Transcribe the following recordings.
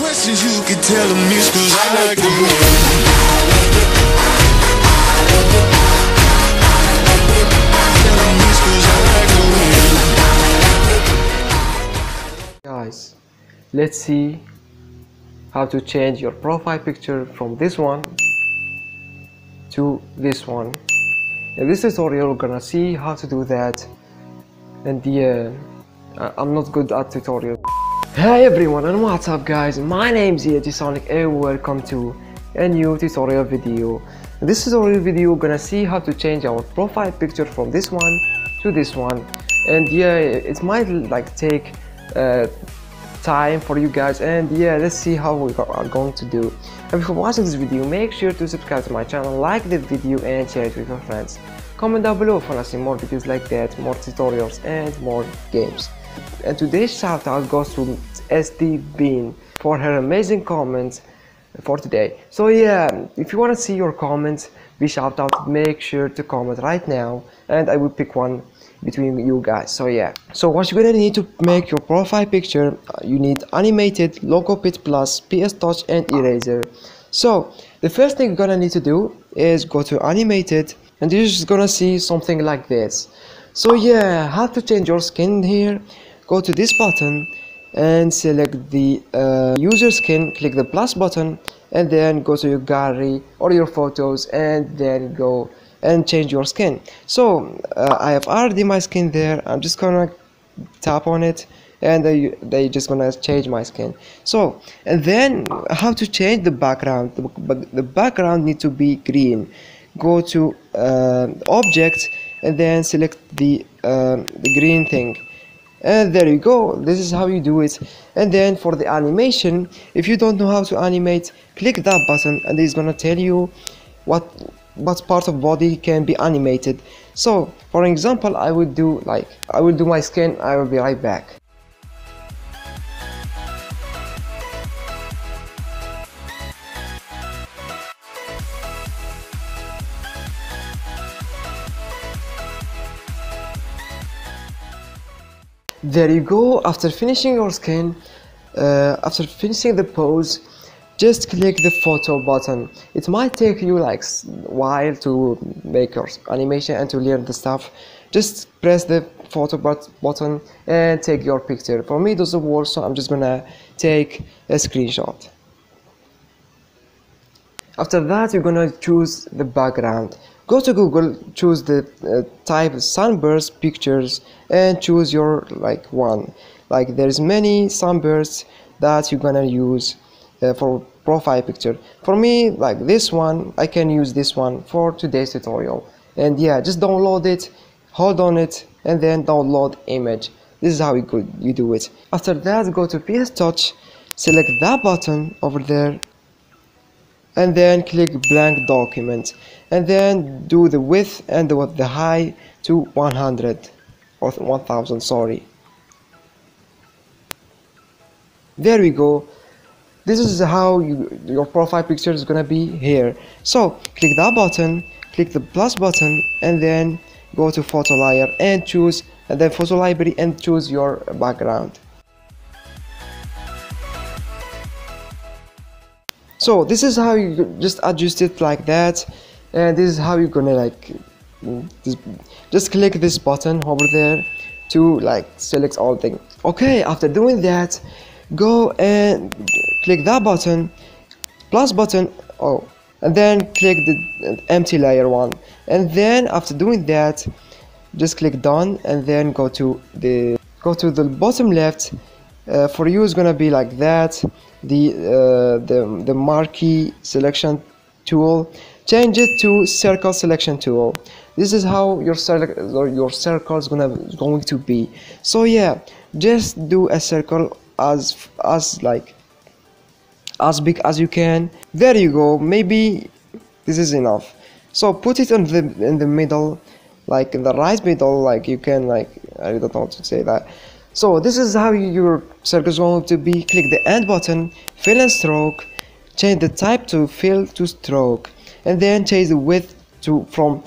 questions you can tell them is cause I like the wind. Guys, let's see how to change your profile picture from this one to this one. In this tutorial we're gonna see how to do that, and I'm not good at tutorials. Hi everyone, and what's up guys, my name is ALG Sonic and welcome to a new tutorial video. In this tutorial video we're gonna see how to change our profile picture from this one to this one, and it might like take time for you guys, and let's see how we are going to do. And before watching this video, make sure to subscribe to my channel, like the video and share it with your friends. Comment down below for us more videos like that, more tutorials and more games. And today's shout out goes to SD Bean for her amazing comments for today. So yeah, if you want to see your comments be shout out, make sure to comment right now and I will pick one between you guys. So yeah, so what you're gonna need to make your profile picture, you need Animate It, Logopit Plus, PS Touch and Eraser. So the first thing you're gonna need to do is go to Animate It, and you're just gonna see something like this. So yeah, how to change your skin here, go to this button and select the user skin, click the plus button and then go to your gallery or your photos and then go and change your skin. So I have already my skin there, I'm just gonna tap on it and they just gonna change my skin. So, and then how to change the background. The background need to be green. Go to object and then select the green thing, and there you go, this is how you do it. And then for the animation, if you don't know how to animate, click that button and it's gonna tell you what part of body can be animated. So for example, I will do my skin. I will be right back. There you go. After finishing your skin, after finishing the pose, just click the photo button. It might take you like a while to make your animation and to learn the stuff. Just press the photo button and take your picture. For me it doesn't work, so I'm just gonna take a screenshot. After that you're gonna choose the background. Go to Google, choose the type sunburst pictures and choose your like one. Like there's many sunbursts that you're gonna use for profile picture. For me like this one, I can use this one for today's tutorial. And yeah, just download it, hold on it and then download image. This is how you do it. After that go to PS Touch, select that button over there and then click blank document and then do the width and the height to 100 or 1000, sorry. There we go. This is how your profile picture is gonna be here. So click that button, click the plus button and then go to photo layer and choose, and then photo library and choose your background. So this is how you just adjust it like that, and this is how you're gonna like just click this button over there to like select all things. Okay, after doing that, go and click that button, plus button, and then click the empty layer one, and then after doing that just click done and then go to the bottom left. For you is gonna be like that, the marquee selection tool, change it to circle selection tool. This is how your circle is going to be. So yeah, just do a circle as big as you can. There you go, maybe this is enough. So put it on in the middle, like in the right middle, like you can, like I don't know how to say that. So this is how your circle is going to be. Click the end button, fill and stroke, change the type to fill to stroke and then change the width to from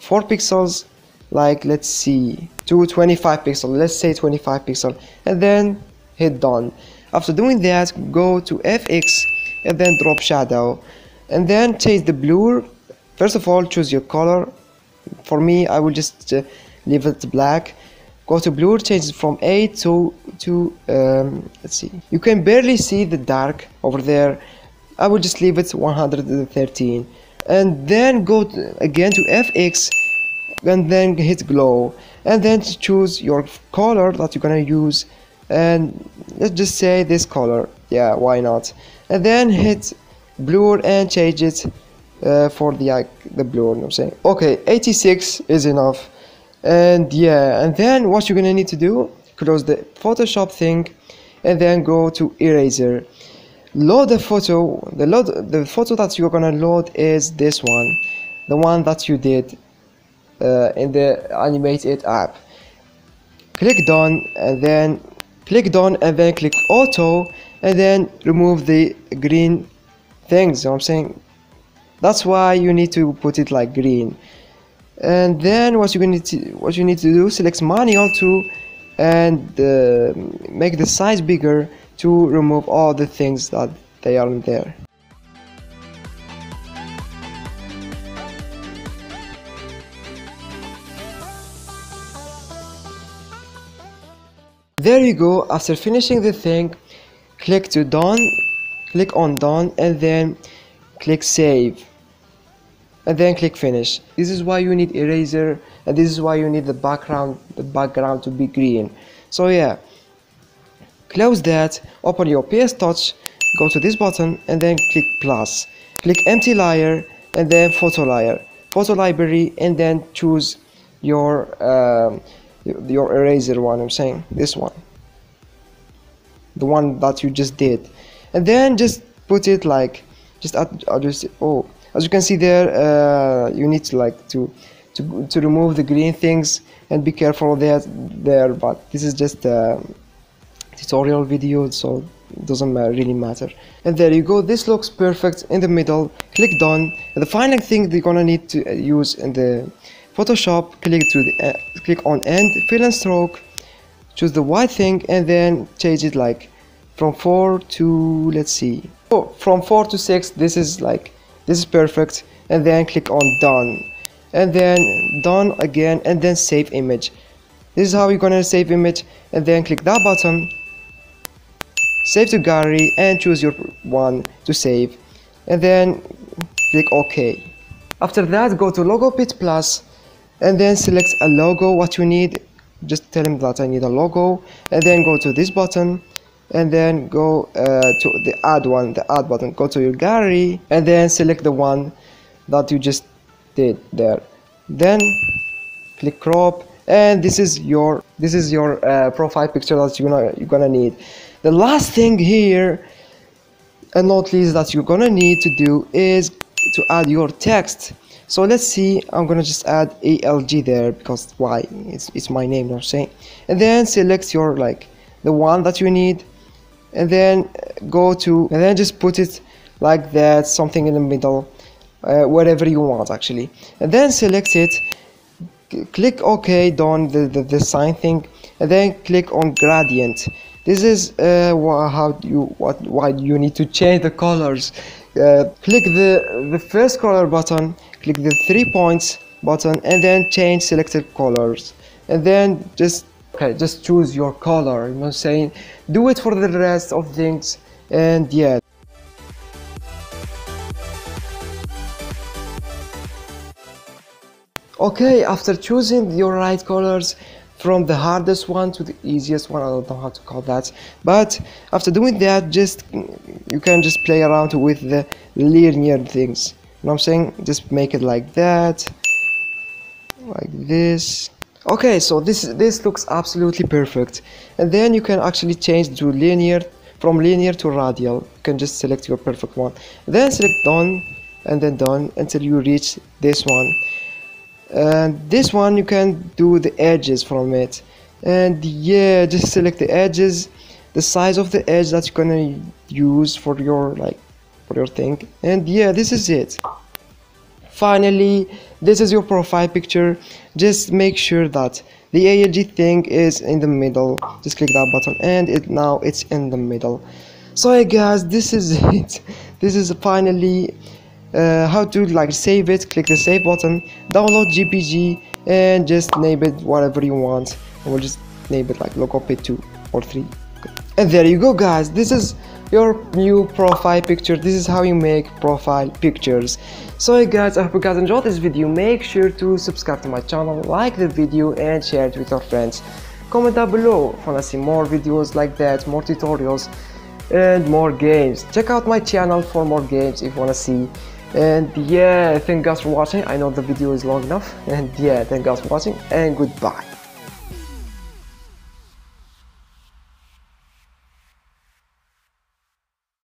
4 pixels, like let's see, to 25 pixels, let's say 25 pixels and then hit done. After doing that, go to FX and then drop shadow and then change the blur. First of all, choose your color. For me, I will just leave it black. Go to blur, change it from 8 to let's see, you can barely see the dark over there. I will just leave it 113 and then go again to FX and then hit glow and then choose your color that you're gonna use, and let's just say this color, yeah, why not, and then hit blur and change it for the blur, you know what I'm saying. Okay, 86 is enough. And yeah, and then what you're gonna need to do, close the Photoshop thing and then go to Eraser. Load the photo. The photo that you're gonna load is this one, the one that you did in the Animate It app. Click done and then click done and then click auto and then remove the green things, you know what I'm saying. That's why you need to put it like green. And then what you need to do, select manual tool and make the size bigger to remove all the things that they are in there. There you go. After finishing the thing, click to done, click on done and then click save and then click finish. This is why you need Eraser and this is why you need the background to be green. So yeah, close that, open your PS Touch, go to this button and then click plus, click empty layer and then photo layer, photo library, and then choose your Eraser one, I'm saying this one, the one that you just did, and then just put it like just adjust it. Oh, as you can see there, you need to like to remove the green things and be careful there. But this is just a tutorial video, so it doesn't really matter. And there you go. This looks perfect in the middle. Click done. And the final thing they're gonna need to use in the Photoshop, click on end, fill and stroke, choose the white thing, and then change it like from 4 to let's see. Oh, from 4 to 6. This is perfect, and then click on done and then done again and then save image. This is how you're gonna save image, and then click that button, save to gallery, and choose your one to save and then click OK. After that, go to Logopit Plus and then select a logo what you need. Just tell him that I need a logo and then go to this button and then go to the add button, go to your gallery and then select the one that you just did there, then click crop, and this is your profile picture that you're gonna need. The last thing here and not least that you're gonna need to do is to add your text. So let's see, I'm gonna just add ALG there because why, it's my name, you know what I'm saying, and then select your the one that you need and then go to and then just put it like that, something in the middle, wherever you want actually, and then select it, click OK, done the sign thing, and then click on gradient. This is why you need to change the colors. Click the first color button, click the 3 points button and then change selected colors and then just choose your color, you know what I'm saying. Do it for the rest of things, and yeah. Okay, after choosing your right colors from the hardest one to the easiest one, I don't know how to call that, but after doing that, you can just play around with the linear things, you know what I'm saying. Just make it like that, like this. Okay, so this looks absolutely perfect, and then you can actually change to linear, from linear to radial. You can just select your perfect one, then select done and then done until you reach this one, and this one you can do the edges from it, and yeah, just select the edges, the size of the edge that you're gonna use for your thing, and yeah, this is it. Finally, this is your profile picture. Just make sure that The ALG thing is in the middle. Just click that button and now it's in the middle. So hey guys, this is it. This is finally how to like save it. Click the save button, download GPG, and just name it whatever you want. And we'll just name it like Logopit 2 or 3. And there you go guys, this is your new profile picture. This is how you make profile pictures. So hey guys, I hope you guys enjoyed this video. Make sure to subscribe to my channel, like the video, and share it with your friends. Comment down below if you want to see more videos like that, more tutorials, and more games. Check out my channel for more games if you want to see. And yeah, thank you guys for watching. I know the video is long enough. And yeah, thank you guys for watching, and goodbye.